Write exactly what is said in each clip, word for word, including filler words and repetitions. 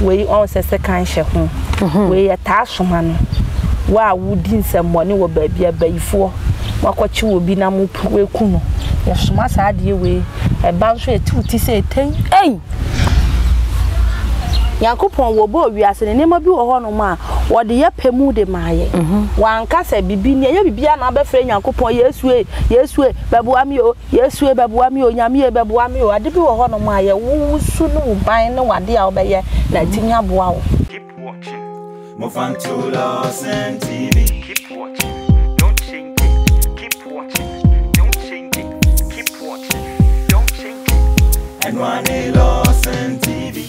we on second shahun. We a tashuman. Why wouldn't some money or baby a bay for? What you will be now? We kuno. Yes, must add your way. A bounce with two to say ten. Hey! Yakupon will bow, we are saying, name of you or honor, or the Yapemu de Maye. One cassa be being a be another friend, Yakupon, yes, way, yes, way, Babuamio, yes, way, Babuamio, Yamia, Babuamio, I did you or honor, my woo soon by no idea of Bayer, Latina Bow. Keep watching. Move on to Lordson T V. Keep watching. Don't change it. Keep watching. Don't change it. Keep watching. Don't change it. And one day Lordson T V.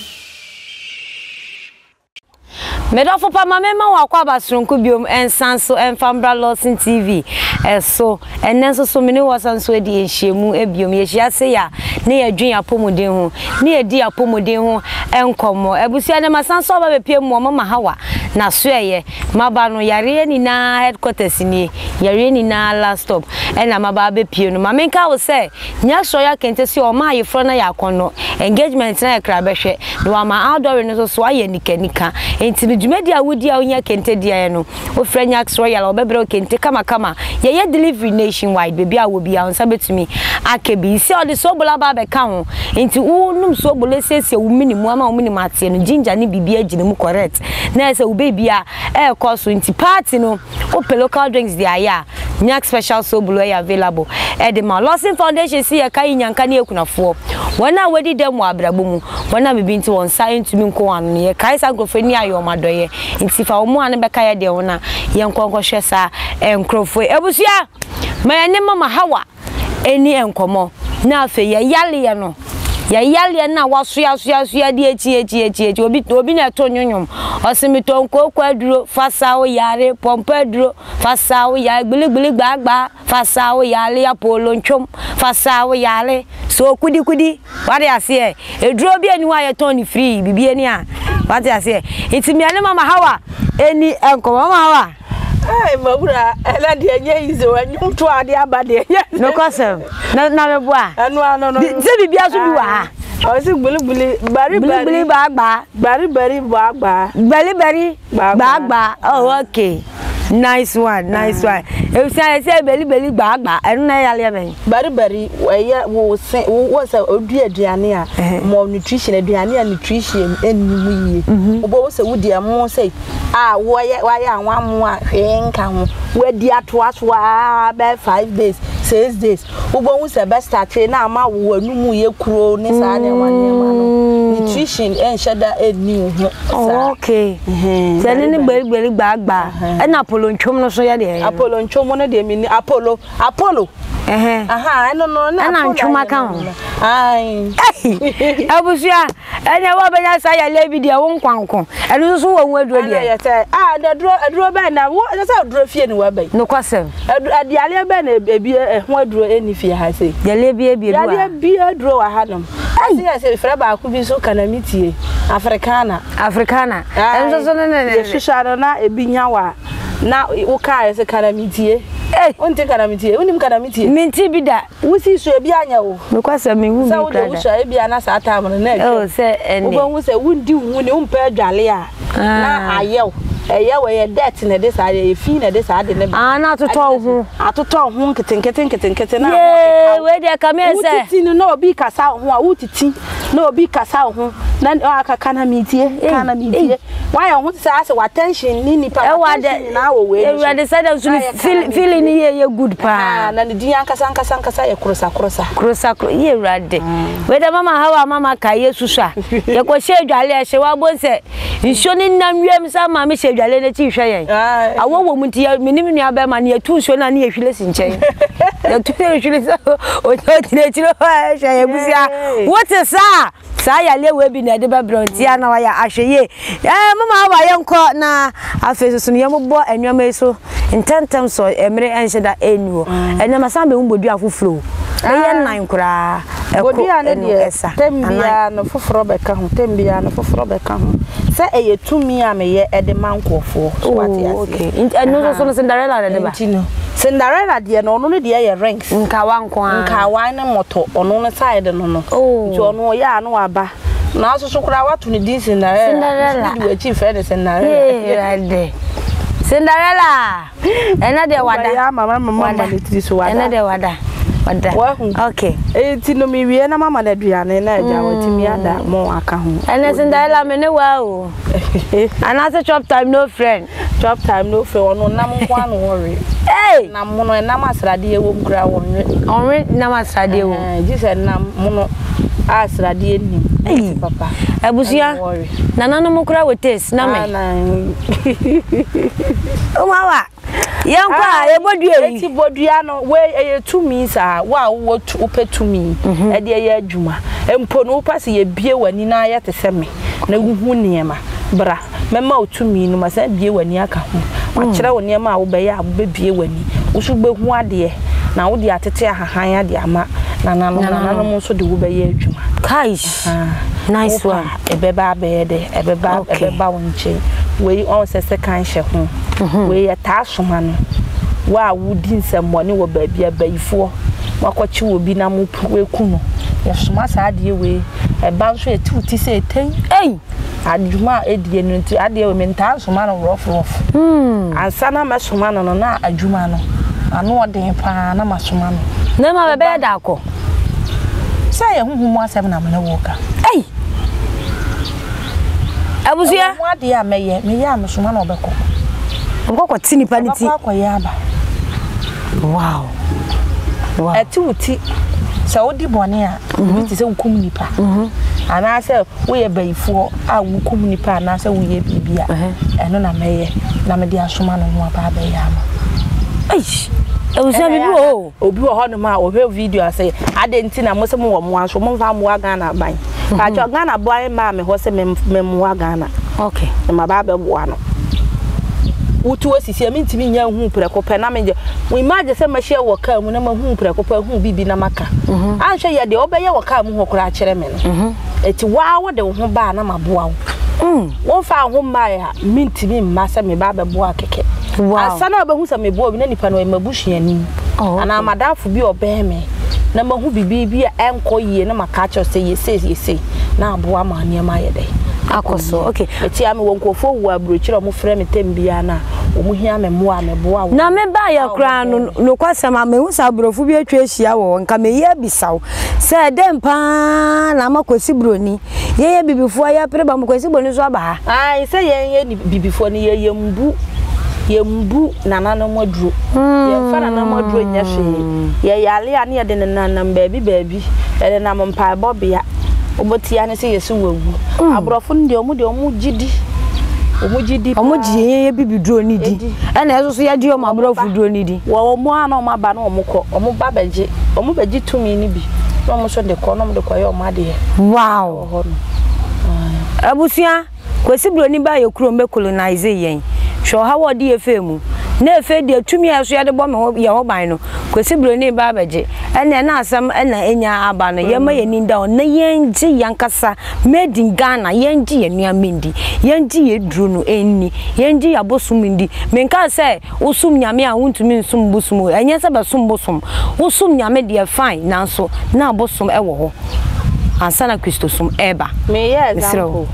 Medofo pa mamema wa kwa basronko biom ensanso enfambra Lordson T V eso enenso so mini wasanso edi enhyemu ebiom yehia se ya ne yadwen apomuden ho ne edi apomuden ho enkomo ebusia ne masanso ba bepiem mama hawa na so eye maba no yare ni na headquarters ni yare ni na last stop ena maba bepiem no mamenka wo se nya so ya kente se o ma yefro na yakono engagement na ekra behwe do ama outdoor ni so so aye nikanika enti Media would ya unya kente diano, or Frenyax Royal or Bebro kente kama kama. Ye ye delivery nationwide, baby I will be on sabbath to me. I can be see all the sobola barbe count into unum sobole says a woman, mamma, minimati, and ginger ni bibia ginu correct. Nurse a baby air course into party no, or local drinks there ya. Nyak special sobolo available. Edema Lordson Foundation see a kain yankani kuna four. When I wedded them wabrabumu, when I begin to on sign to minko and ye kaisa grofenia your mother. Inti fa omo an bekaya de ona yenkonkohwe sa enkrofo ebusia ma ne mama hawa eni enkomo na afi ya yale no ya yale na waso ya so ya de echi echi echi obi obi na to nyonyom osimito nkoko aduro fasawo yare pompaduro fasawo ya gbiligbili gbagba fasawo yale apolo ntwom fasawo yale so kudi kudi wari ase eduro bi eni wa ye ton free bibie ni a what I say? It's me and Mama Hawa. Any uncle, Mama Hawa. Hey, Mabura, and I did yes, when you two are the abadi. No, cousin, no, no, no, no, no, no, I was a bully, bully, barry, barry, barba, barry, barry, barba, barry, barry, barba. Oh, okay. Nice one, nice one. If I say belly, belly, barba, and I am barry, barry, where was a dear Diana, more nutrition, a Diana nutrition, and we both would dear more say, ah, why I want more income, where dear twas were five days. Says this. Ubo was the best starter now. My woman, no more crow, no one nutrition and shudder a new. Okay, sending a belly belly bag bar and Apollo Chomno Soya, Apollo Chomona de Mini Apollo, Apollo. Eh, aha, I don't know, and I'm Chumacam. Aye, I was ya, and I will be as I lay with your own quanco, and also a word with you. Ah, the draw a draw band, I want us out draw fear in Webby. No question. At the other band, baby. What draw any fear? I say, the lady be a drawer had them. I see, I say, Frabba could be so can I meet ye Africana, Africana, and the Shadona, a Binyawa. Now, Oka is a calamity. Eh, one take calamity, one calamity. Minty be that. We see so be an hour. Because I mean, we shall be an answer time on the next. Oh, say, and one was a wound do when you pair Jalia. I yell. Eya we ye debt na this are e fi na this are de na ah na to to hu ato to hu nketen keten keten keten na hu we dey ka me se uti no na obi kasa hu a utiti na obi kasa hu na akaka na mitie ka na mitie why you want say say attention ni ni pa attention na wo we e we dey say that feeling here ye good pa na ni din akasa akasa akasa ye krosa krosa krosa ye urade we dey mama hawa mama ka Jesus a ye ko she dwale e she wa bo se nso ni nanwem sa ma me she dwale na ti hwe yen awo wo munti mini mini abema na yetu so na na yehwile sinchen yetu yehwile so o ti na ti lo ha she ye busia what is that sa ya lewe bi na de ba brontia na wa ya ahweye eh mama hawa ye nko na afeso so ye mbo enwama eso intentem so emre enche da enuo enema sambe mbodu afofro eyan nan kura Godia ne de tembia no foforo beka ho tembia no foforo beka ho se eyetumi a meye e de mankofo so wati ase okay eno so no Cinderella de ba Cinderella de no no de ye ranks nka wan kwa nka wan ne moto ono no side no no nti ono ya no aba Now so what we did Cinderella. We achieve fairness Cinderella. Yeah, right there. Cinderella. Another wada. Yeah, mama, mama, mama. Another wada. Okay. It's no me. We are not mama. That we are not. Now we are that more account. And Cinderella, me no wow. Another chop time, no friend. Chop time, no friend. No, no one worry. Hey. Na mono na masradi ewo kura onwe. Onwe na masradi ewo. Eh, ji se na mono asradi eni. Hey papa. Ebusia. Na nanu mo kura wetes na me. O mawa. Yenkwa ebodua yi. Eti bodua no we eyetumi sa wa wo opetumi. E de ye adwuma. Empo no pase ye bie wani na ayetese me. Na gugu niema. Bra. Mema otumi no masa bie wani aka ho. Akira woni ema wo be ya bebie wani usugbe hu ade na wo de atete ahahan ade ama na na na mo so de wo be ya adwuma kaish nice one ebeba be de ebeba ebeba wonche we on sese kan hye ho we ya ta soma no wa wudi nsemone wo ba bia bayifo makwachi obi na mo puwe ku no ya soma sa ade we eba nso etuti se eten ei adjuma edie no nti ade we menta soma no rof rof mm ansa na masoma no na adjuma no ano odin pa na masoma no na ma bebe da akọ say ehunhun mo asem na me woka ei abusia mo ade a meye meye a masoma na obekọ ngokọ tini pa nti akọ ya ba wow wow etuti se odi bone a nti se ukum nipa mhm ana se we bayifo a wukum nipa ana se we bibia eno na meye na me dia soma no ho aba ba ya ma eish e wo se bibi o obi wo ho no ma o hwe video ase ade nti na mo se mo mo anso mo fa mo aga na ban ka jo Ghana boy ma me ho se me mo aga na okay e ma ba ba boa no utu asisi ami ntimi nya hu prekope na me we imagine se ma hye wo ka mu na ma hu prekope hu bibi na maka anhwe ye de obeye wo ka mu ho kura kire me no eti wa wo de ho ba na ma boa wo mm wo fa ho ma ya mi ntimi ma se me ba ba boa keke asa na obehu se me boa bi na nipa no e mabuhweani ana madamfo bi obe me na ma hu bibi bi enko ye na maka kire se ye se ye se na boa ma nya ma ye de akoso okay eti ame wonkofo wu abrochira mo frɛ me tembia na omuhia me moa me boa na me ba ya kra no nokwasema me hu sabrofo bi atwa hia wo nka me ye bisawo sɛ dem pa na makosi broni ye ye bibifo ya preba makosi broni so aba ai sɛ ye ye bibifo ne ye yembu yembu nanano moduro ye fa nanano moduro nya hwe ye yale ane ye de nananam baabi baabi ye na mpa bobia obotia ne se yesu wawu abrofo ndi omu de omu gidi omu gidi omu giye ye bibidro ni di ena yesu so ye di omu abrofo dro ni di wo omu ana omu aba na omu kọ omu ba beji omu beji tumi ni bi omu so de kọ no omu de kọ ye omu ade ye wow ho no abusia kwesi bro ni ba ye kuro mbe colonize yen hwo ha wo de ye femu na efe de atumi aso ya de bọ me ye ho ban no kwesi bro ni ba beji ene na asam ena enya aba no yema yeni da on na yenji yankasa made in Ghana yenji yenua mendi yenji yedru no enni yenji yabosum ndi menka se usum nyame a wontumi nsum bosum enye se besum bosum usum nyame de fine nanso na abosum ewo ho ansana kristosum eba me ye example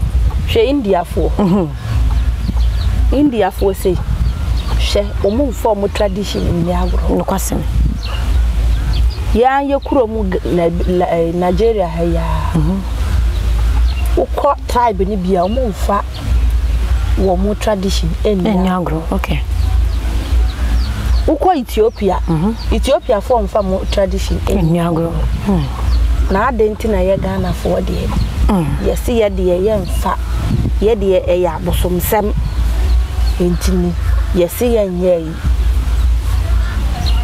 hwe india fo mhm india fo sei hwe omumfo mo tradition ni agro no kwasem ya ye kuro mu Nigeria ha ya mhm ukọ tribe ni bia mu mfa wo mu tradition enya agro okay ukọ Ethiopia mhm Ethiopia fo mfa mu tradition enya agro mhm na adenti na ye Ghana fo de mhm ye si ye de ye mfa ye de e ya bosomsem entini ye si ye nyeyi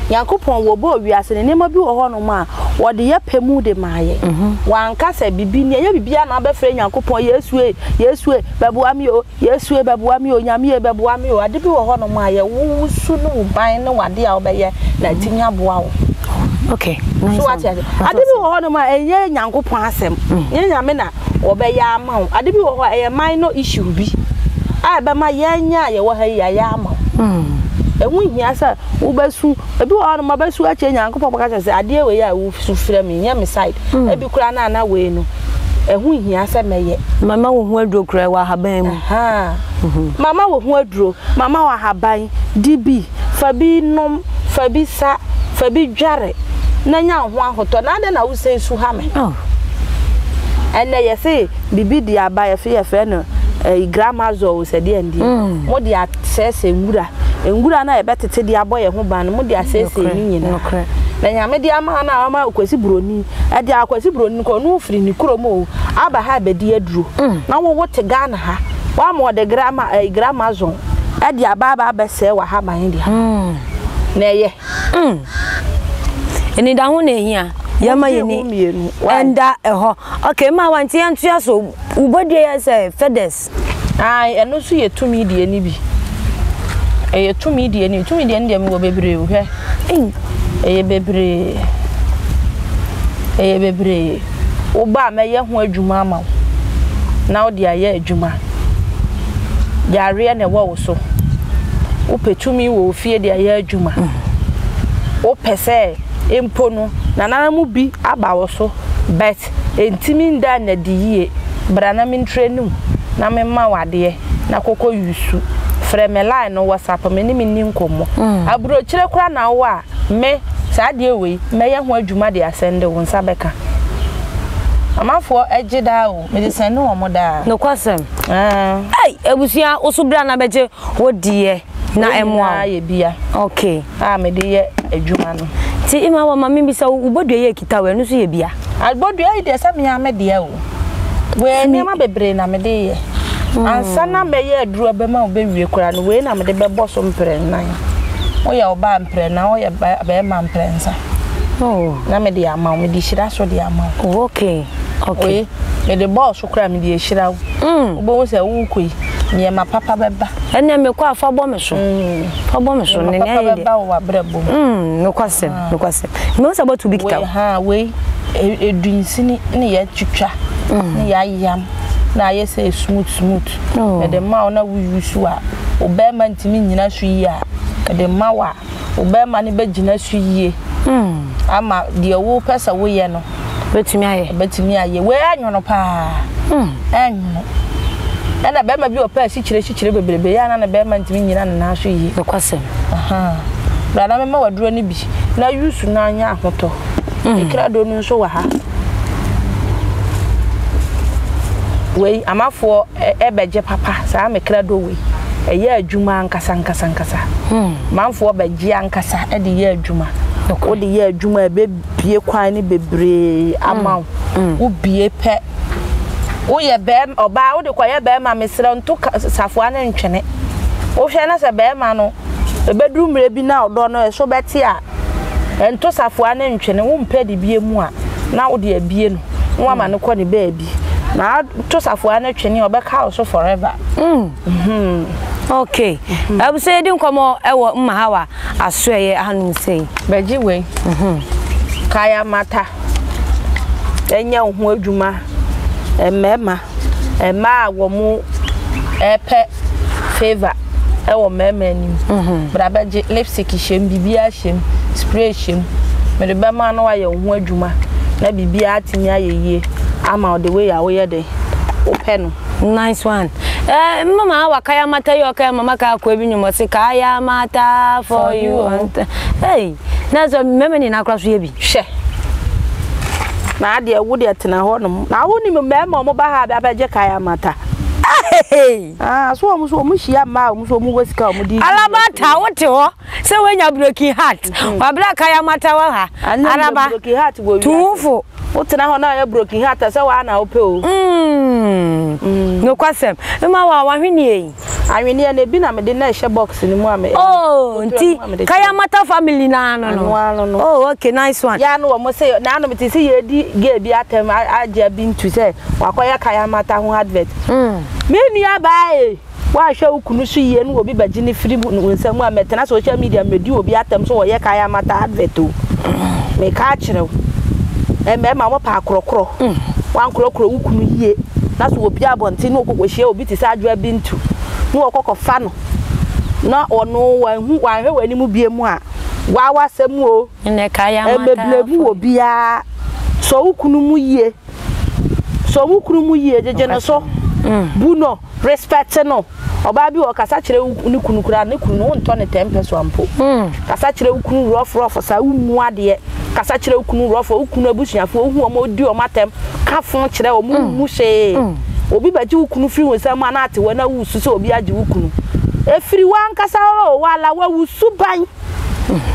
yakopon wo bo wiase ne nema bi wo ho no ma wo de yapemu de maaye wankasa bibi ne ya bibi na abefre yakopon yesue yesue babuwa mi o yesue babuwa mi o nyame babuwa mi o ade bi wo ho no maaye wo su no ban ne wade a obeye na timi aboa wo okay so ade bi wo ho no ma enye yakopon asem enye nyame na obeye ama wo ade bi wo ho eye man no issue bi a be ma yenya ye wo ha ya ama ehunhia sa ubasu ebi wa no mabasu ache nyankopɔ baka se ade we ya wo su frɛ me nya me side ebi kura na na we no ehu hia se meye mama wo hu adro kra wa haban mu ha mama wo hu adro mama wa haban dibi fabi nom fabi sa fabi dware na nya ho ahoto na de na wo sen su ha me oh ene ye se bibi di aba ye fe ye fe no e gramazo wo se de ndi mo de asese ngura ngura na ye betete de aboye ho ban mo de asese ni nyina Nanya me dia ma na ama kwesi broni e dia kwesi broni ko no firi ni kromo aba ha be dia duro na wo wote Ghana ha wa mo de grama e grama zone e dia ba ba be se wa ha ban dia na ye eni da ho na hia ya ma yeni enda eho okay ma wanti antua so ubodie ya se fedes ai eno so ye tumi die ni bi e ye tumi die ni tumi die ndi am wo bebre wo hwe eye bebre eye bebre oba me ye ho adwuma ama na wo de aye adwuma yare ne wo so wo petumi wo fie de aye adwuma wo pese empo no nana mu bi aba wo so but entimi nda na de yie bra na me trenu na me ma wade na kokko yusu frɛ me line no WhatsApp me ni me ni nkomo abro kyire kura na wo a me saade we me ye ho adwuma de asende wo nsabeka amafo ejida o me de sene wo moda no kwasem ah ai ebusia osubra na beje wo de na emwa ye bia okay ah me de ye adwuma no ti ima wo mami bi sa wo bodwe ye kitawe no so ye bia albodwe ai de se me ya me de o we ni ma bebre na me de ye ansana me ye aduro be ma obewie kura no we na me de bebo so mpre nan oya oba mpre na oya be ma mpre nsa oh na me de ama me de shira so de ama okay okay me de boss kura me de shira obo wo se wo koi ne ma papa beba ene me kwa fa bo me so fa bo me so ne ne papa beba wo abrebo mm no kwase no kwase no se botu bikita ha we edunsini ne ya twitwa ne ya yam na ye say smooth smooth e de ma na we use wa obema ntimi nyina su yi a e de ma wa obema ne be gina su yi mm ama de wo pesa wo ye no betimi aye betimi aye we anwono pa mm anwono na na be ma bi opa si kire si kire bebrebe ya na na be ma ntimi nyina na su yi bekwasem aha bra na me ma waduro ne bi na use na anya ahoto ikra do no so wa ha we amafo ebeje papa sa me krado we eye adwuma ankasa ankasa ankasa hmm manfo beje ankasa e de ye adwuma o de ye adwuma be bie kwan ne bebre amaw wo bie pe wo ye be oba wo de kwaye be ma mesre nto safo ana ntwene wo hwe na se be ma no ebedru mre bi na odo no so beti a nto safo ana ntwene wo mpe de bie mu a na wo de abie no wo ama no kɔ ne be abi na to safwa na twene obeka so forever mm mhm okay abu say din komo ewo mmahawa asoye hanu sei beji we mhm kaya mata enya ho adwuma emema ema wo mu epe favor ewo meme ni mhm bra beji lipstick shem bibia shem spray shem me de bema no aye ho adwuma na bibia atini ayeye I'm out the way I wear the open. Nice one. Eh, Mama, wa kaya mata yo kaya mama ka kwebi nyomo se kaya mata for you. Hey, na zo meme ni na kwaso ye bi. She. Na ade wo de tena ho no. Na wo ni meme ma mo ba ha ba ba je kaya mata. Hey. Ah, so mo so mo hia ma, mo so mo wasika mo di. Alabata wo te ho. Se we nya broken heart. Wa bra kaya mata wa ha. Alaba broken heart go wi. Tufu. Otena ho na ya broken heart se wa na ope o mm no kwasem me ma wa wahwene yi ahwene na bi na me de na she box ni mu ame oh nti kaya mata family na no no oh okay nice one ya no mo se na no me ti se ye di ge bi atem aja bi ntu se wakoya kaya mata ho advert mm me nua bae wa hwa ukunu su ye no obi baje ne free nsa mu ame tena social media me di obi atem so wo ye kaya mata advert o me ka kire eme ma mo pa akorokoro wan korokoro wukunu yie na so obi abonte ne okokwohie obi ti sa adwa bi ntu ne okokofa no na ono wan hu wan hwe wani mu bie mu a wa wasam o ne kaya mata ebe blebu obi a so wukunu mu yie So we krumu ye jejene so. Buno respect no. Obabi o kasa kire unikunu kura ne kunu won to ne tempe so ampo. Kasa kire ukunu rough rough sa umu ade. Kasa kire ukunu rough ukunu abusuafo ohu omo di o matem. Ka fon kire omo mu she. Obi baji ukunu firi won sama na ate wana wusu so obi aje ukunu. Efiri wan kasa o wala wa wusu ban.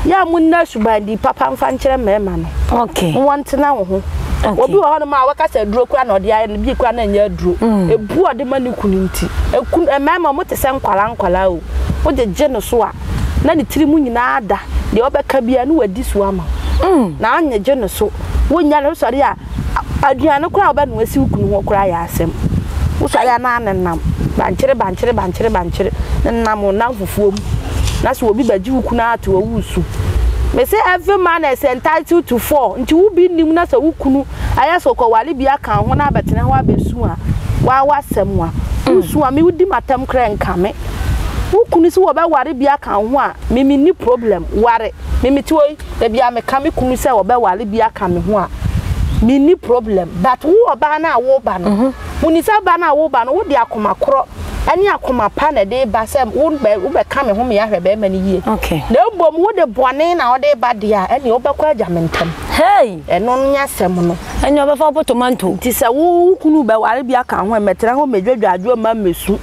Ya munna suban di papa mfa nkire mema no. Okay. Won tena wo ho. Obi wa hono ma wakasa duro kwa na ode aye na bi kwa na nya duro ebu ode ma ne kunu nti ekun emama mo tese nkwala nkwala o oje je no so a na ne tirimu nyina ada de obeka bia na wadi so ama na anya je no so wonya no sori a aduane kwa oba na wasi kunu ho kura ya asem wo sori a na nanam bankire bankire bankire bankire nanam na fufuom na so obi baji kunu ato wusu. Me say every man is entitled to four. Nti wo bi nim na sa wo kunu aya so ko wale bia kan ho na abetena ho abesu a wa wasem a usu a me wudi matam kra nka me wo kunu si wo ba ware bia kan ho a me me ni problem ware me me ti wo da bia me ka me kunu se wo ba ware bia kan me ho a me ni problem but wo ba na wo ba no muni sa ba na wo ba no wo di akoma kro ani akoma pa na de ba sem wo be ka me ho me ahwe be ma ni ye na bom wo de bone na wo de ba de a ani wo be kwa jamentem hey eno nya sem no ani wo be fa potomanto ti se wo kunu be ware bia ka ho metra ho medwadwadwo ma mesu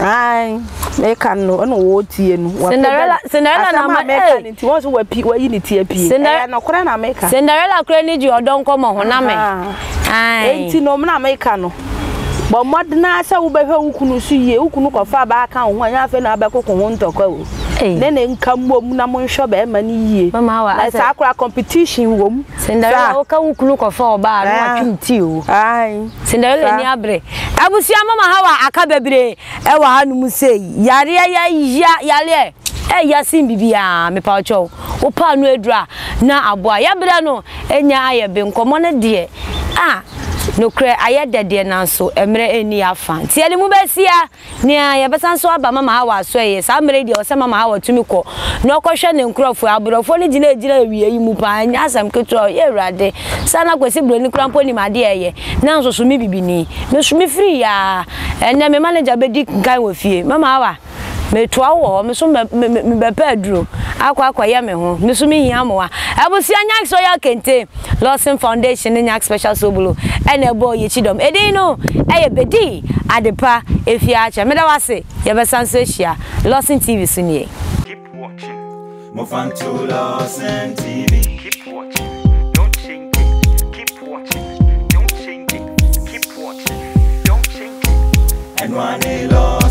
ai me kan no ono wo tie nu Cinderella Cinderella na ma mekan ti wo so wa pi wa yi ni tie pi e no kora na mekan Cinderella kora ni ji odon ko mo ho na me ai enti no na mekan no. But modna say we be hwe ukunu su ye ukunu kofa ba kan ho anya fe na ba kokon ho ntokwa wo ne ne nkamom na monhwe ba ma ni ye mama wa say akura competition wo mu Cinderella ka ukunu kofa ba na atwimti o ai Cinderella ni abre abusia mama hawa aka bebre e wa hanu mu sei yare ya ya yale e yasin bibia me pa cho wo pa no edura na aboa ya bra no enya aye be nkomo ne de ah no kre aye dede nanso emre eni afa ti ele mu besia nia ye besanso aba mama ha wa so ye sa mre de o se mama ha wa tumi ko no kwohwe ne nkrofo abrofo ne gina gina wiye yi mu pa asam ketro ye urade sana kwesi broni krampo ni made ye nanso so me bibini me so me free ya ene me manager be di kan wa fie mama ha wa me toa wo me so me bepa aduro akwa akwa ye me ho me so me hia mo a abusia nyak so ya kente Lordson Foundation nyak special sobulu ene boy ye chidom edin no eye bedi adepa efia acha me da wase ye besanso hia Lordson T V sunye keep watching more fun to Lordson T V keep watching don't change it keep watching don't change it keep watching don't change it and one a